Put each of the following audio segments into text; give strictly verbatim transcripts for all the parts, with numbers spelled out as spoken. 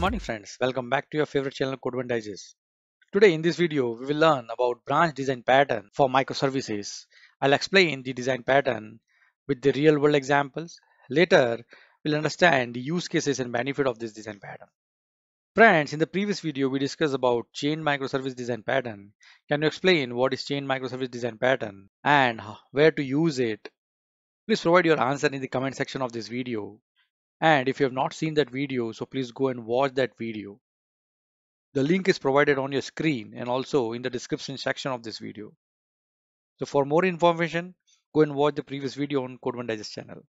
Good morning friends, welcome back to your favorite channel CodeOneDigest. Today in this video we will learn about branch design pattern for microservices. I'll explain the design pattern with the real world examples. Later we'll understand the use cases and benefit of this design pattern. Friends, in the previous video we discussed about chain microservice design pattern. Can you explain what is chain microservice design pattern and where to use it? Please provide your answer in the comment section of this video. And if you have not seen that video, so please go and watch that video. The link is provided on your screen and also in the description section of this video. So for more information, go and watch the previous video on CodeOneDigest channel.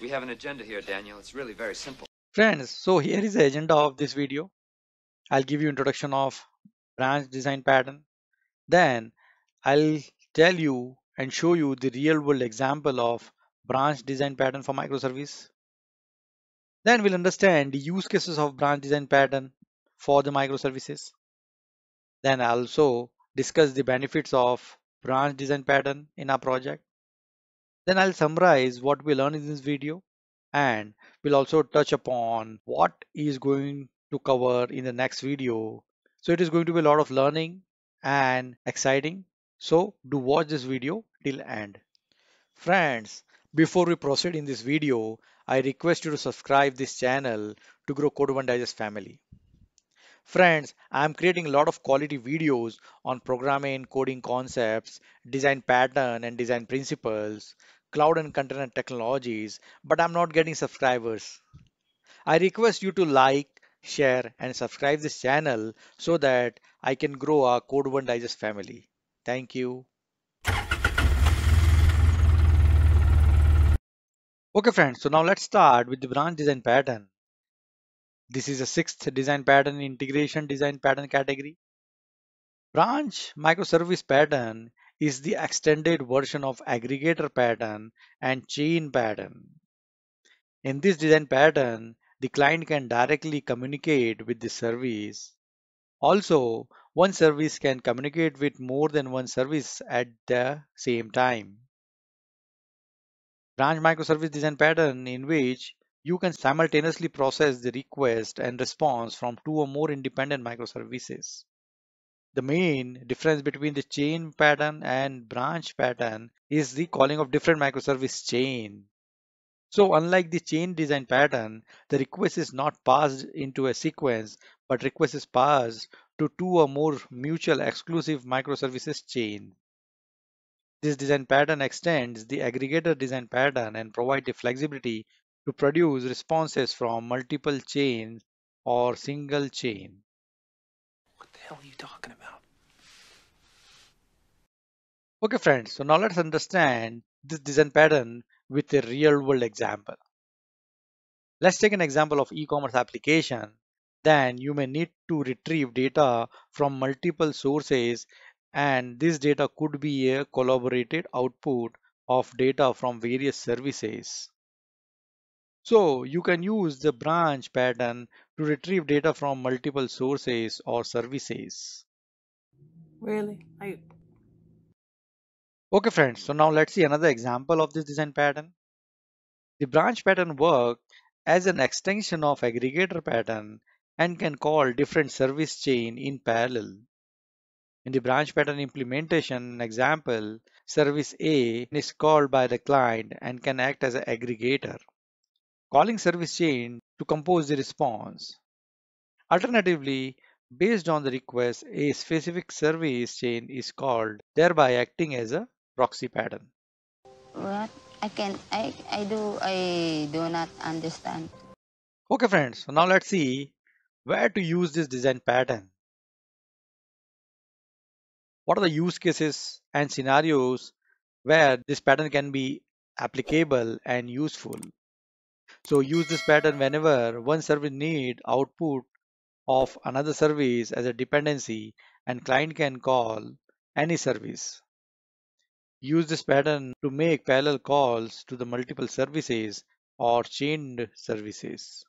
We have an agenda here, Daniel. It's really very simple. Friends, so here is the agenda of this video. I'll give you introduction of branch design pattern. Then I'll tell you and show you the real world example of branch design pattern for microservice. Then we'll understand the use cases of branch design pattern for the microservices. Then I'll also discuss the benefits of branch design pattern in our project. Then I'll summarize what we learned in this video, and we'll also touch upon what is going to cover in the next video. So it is going to be a lot of learning and exciting. So do watch this video till end. Friends, before we proceed in this video, I request you to subscribe this channel to grow CodeOneDigest family. Friends, I am creating a lot of quality videos on programming, coding concepts, design pattern and design principles, cloud and container technologies, but I'm not getting subscribers. I request you to like, share and subscribe this channel so that I can grow our CodeOneDigest family. Thank you. Okay friends, so now let's start with the branch design pattern. This is the sixth design pattern integration design pattern category. Branch microservice pattern is the extended version of aggregator pattern and chain pattern. In this design pattern, the client can directly communicate with the service. Also, one service can communicate with more than one service at the same time. Branch microservice design pattern in which you can simultaneously process the request and response from two or more independent microservices. The main difference between the chain pattern and branch pattern is the calling of different microservice chain. So unlike the chain design pattern, the request is not passed into a sequence, but request is passed to two or more mutual exclusive microservices chain. This design pattern extends the aggregator design pattern and provides the flexibility to produce responses from multiple chains or single chain. What the hell are you talking about? Okay friends, so now let's understand this design pattern with a real world example. Let's take an example of e-commerce application. Then you may need to retrieve data from multiple sources, and this data could be a collaborated output of data from various services. So you can use the branch pattern to retrieve data from multiple sources or services. Really? I... Okay friends, so now let's see another example of this design pattern. The branch pattern works as an extension of aggregator pattern and can call different service chain in parallel. In the branch pattern implementation example, service A is called by the client and can act as an aggregator, calling service chain to compose the response. Alternatively, based on the request, a specific service chain is called, thereby acting as a proxy pattern. What? I can I, I do I do not understand. Okay friends, so now let's see where to use this design pattern. What are the use cases and scenarios where this pattern can be applicable and useful? So use this pattern whenever one service needs output of another service as a dependency and client can call any service. Use this pattern to make parallel calls to the multiple services or chained services.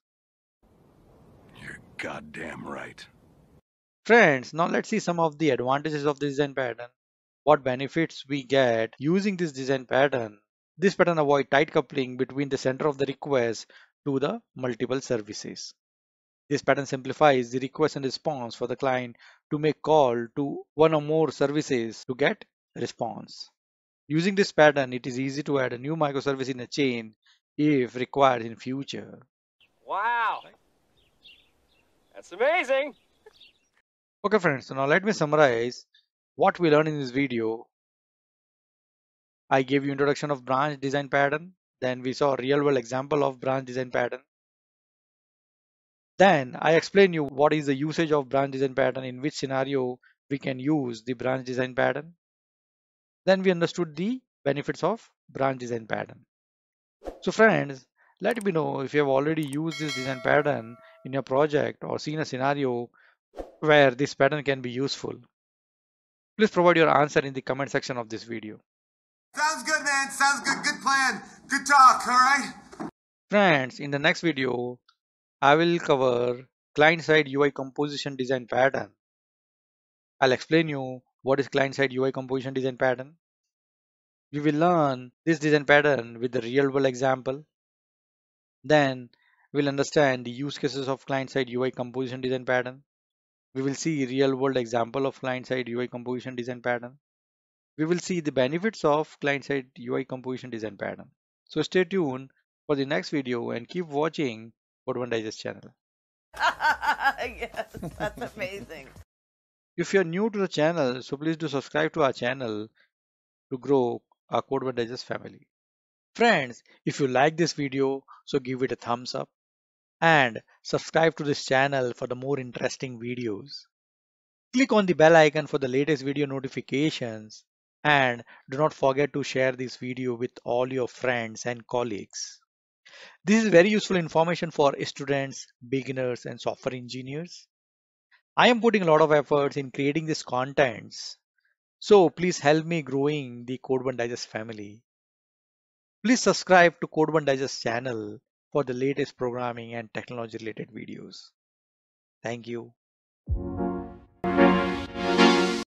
You're goddamn right. Friends, now let's see some of the advantages of this design pattern. What benefits we get using this design pattern. This pattern avoids tight coupling between the center of the request to the multiple services. This pattern simplifies the request and response for the client to make call to one or more services to get response. Using this pattern, it is easy to add a new microservice in a chain if required in future. Wow, that's amazing. Okay friends, so now let me summarize what we learned in this video. I gave you introduction of branch design pattern, then we saw a real world example of branch design pattern. Then I explain you what is the usage of branch design pattern, in which scenario we can use the branch design pattern. Then we understood the benefits of branch design pattern. So friends, let me know if you have already used this design pattern in your project or seen a scenario where this pattern can be useful. Please provide your answer in the comment section of this video. Sounds good, man. Sounds good. Good plan. Good talk. All right. Friends, in the next video, I will cover client-side U I composition design pattern. I'll explain you what is client-side U I composition design pattern. We will learn this design pattern with the real-world example. Then we'll understand the use cases of client-side U I composition design pattern. We will see real-world example of client-side U I composition design pattern. We will see the benefits of client-side U I composition design pattern. So stay tuned for the next video and keep watching CodeOneDigest channel. Yes, that's amazing. If you are new to the channel, so please do subscribe to our channel to grow our CodeOneDigest family. Friends, if you like this video, so give it a thumbs up and subscribe to this channel for the more interesting videos. Click on the bell icon for the latest video notifications and do not forget to share this video with all your friends and colleagues. This is very useful information for students, beginners, and software engineers. I am putting a lot of efforts in creating these contents, so please help me growing the CodeOneDigest family. Please subscribe to CodeOneDigest channel for the latest programming and technology related videos. Thank you.